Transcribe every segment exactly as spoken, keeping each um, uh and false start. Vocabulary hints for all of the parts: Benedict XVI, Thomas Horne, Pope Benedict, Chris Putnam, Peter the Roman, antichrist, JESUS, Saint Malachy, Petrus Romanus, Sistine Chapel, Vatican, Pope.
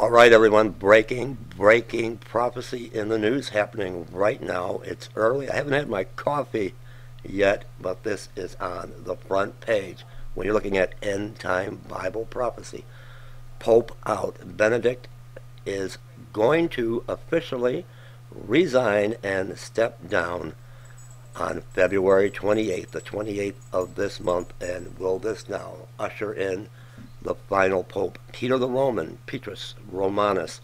All right, everyone, breaking, breaking prophecy in the news happening right now. It's early. I haven't had my coffee yet, but this is on the front page. When you're looking at end-time Bible prophecy, Pope out. Benedict is going to officially resign and step down on February twenty-eighth, the twenty-eighth of this month, and will this now usher in the final Pope, Peter the Roman, Petrus Romanus.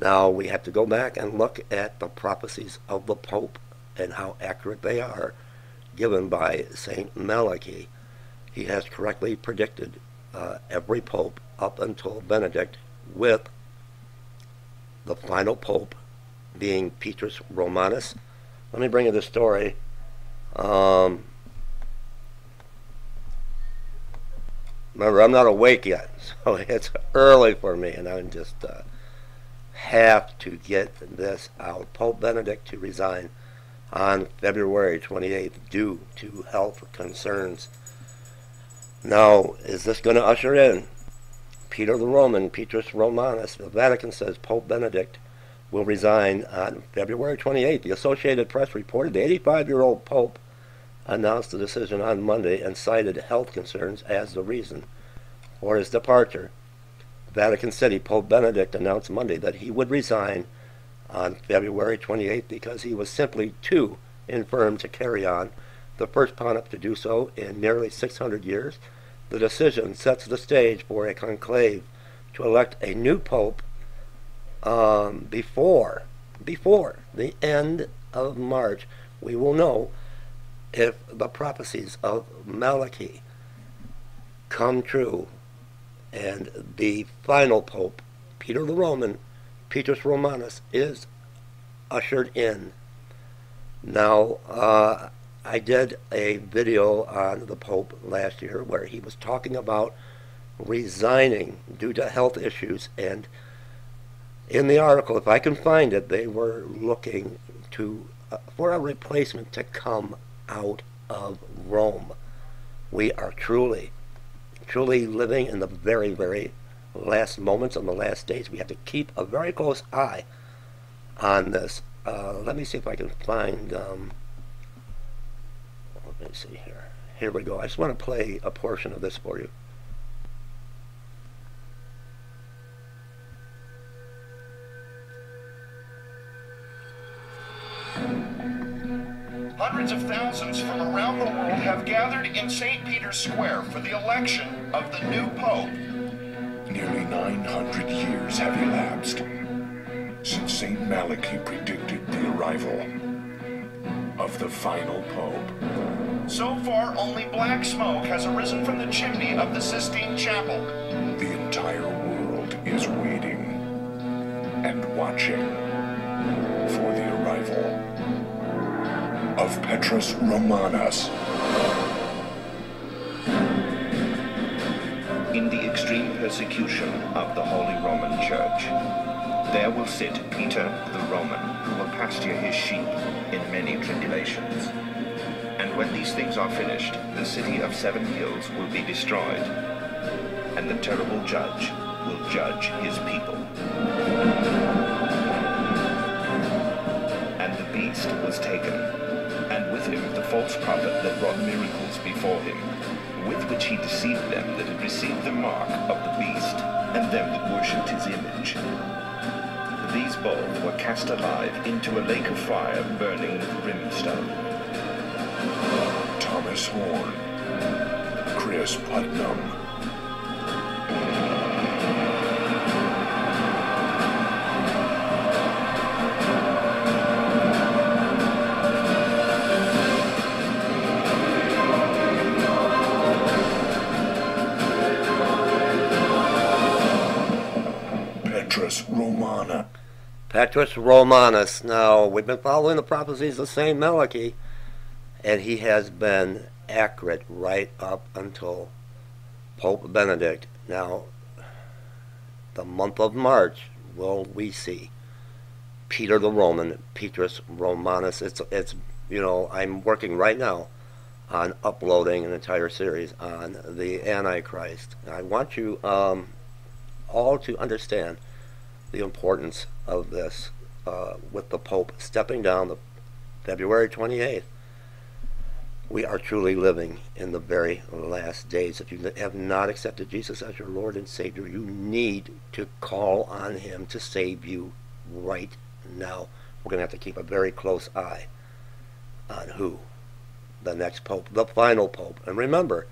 Now we have to go back and look at the prophecies of the Pope and how accurate they are, given by Saint Malachy. He has correctly predicted uh, every Pope up until Benedict, with the final Pope being Petrus Romanus. Let me bring you the story. Um, remember, I'm not awake yet, so it's early for me, and I just uh, have to get this out. Pope Benedict to resign on February twenty-eighth due to health concerns. Now, is this going to usher in Peter the Roman, Petrus Romanus? The Vatican says Pope Benedict will resign on February twenty-eighth. The Associated Press reported the eighty-five-year-old Pope announced the decision on Monday and cited health concerns as the reason for his departure. Vatican City, Pope Benedict announced Monday that he would resign on February twenty-eighth because he was simply too infirm to carry on, the first pontiff to do so in nearly six hundred years. The decision sets the stage for a conclave to elect a new pope um, before, before the end of March. We will know if the prophecies of Malachy come true, and the final pope, Peter the Roman, Petrus Romanus, is ushered in. Now, uh, I did a video on the Pope last year where he was talking about resigning due to health issues, and in the article, if I can find it, they were looking to uh, for a replacement to come out of Rome. We are truly, truly living in the very, very last moments, on the last days. We have to keep a very close eye on this. Uh, let me see if I can find... Um, let me see here. Here we go. I just want to play a portion of this for you. Hundreds of thousands from around the world have gathered in Saint Peter's Square for the election of the new Pope. Nearly nine hundred years have elapsed since Saint Malachy predicted the arrival of the final Pope. So far, only black smoke has arisen from the chimney of the Sistine Chapel. The entire world is waiting and watching for the arrival of Petrus Romanus. In the extreme persecution of the Holy Roman Church, there will sit Peter the Roman, who will pasture his sheep in many tribulations. And when these things are finished, the city of seven hills will be destroyed, and the terrible judge will judge his people. And the beast was taken, and with him the false prophet that wrought miracles before him, with which he deceived them that had received the mark of the beast, and them that worshipped his image. These both were cast alive into a lake of fire burning with brimstone. Thomas Horne, Chris Putnam, Romana. Petrus Romanus. Now, we've been following the prophecies of Saint Malachy, and he has been accurate right up until Pope Benedict. Now, the month of March, will we see Peter the Roman, Petrus Romanus? It's, it's you know, I'm working right now on uploading an entire series on the Antichrist. I want you um, all to understand the importance of this uh, with the Pope stepping down the February twenty-eighth. We are truly living in the very last days. If you have not accepted Jesus as your Lord and Savior, you need to call on him to save you right now. We're going to have to keep a very close eye on who the next Pope, the final Pope. And remember,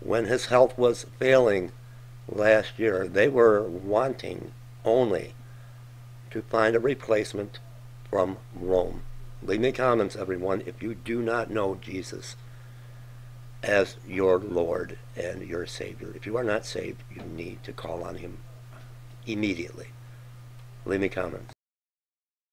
when his health was failing last year, they were wanting only to find a replacement from Rome. Leave me comments, everyone, if you do not know Jesus as your Lord and your Savior. If you are not saved, you need to call on him immediately. Leave me comments.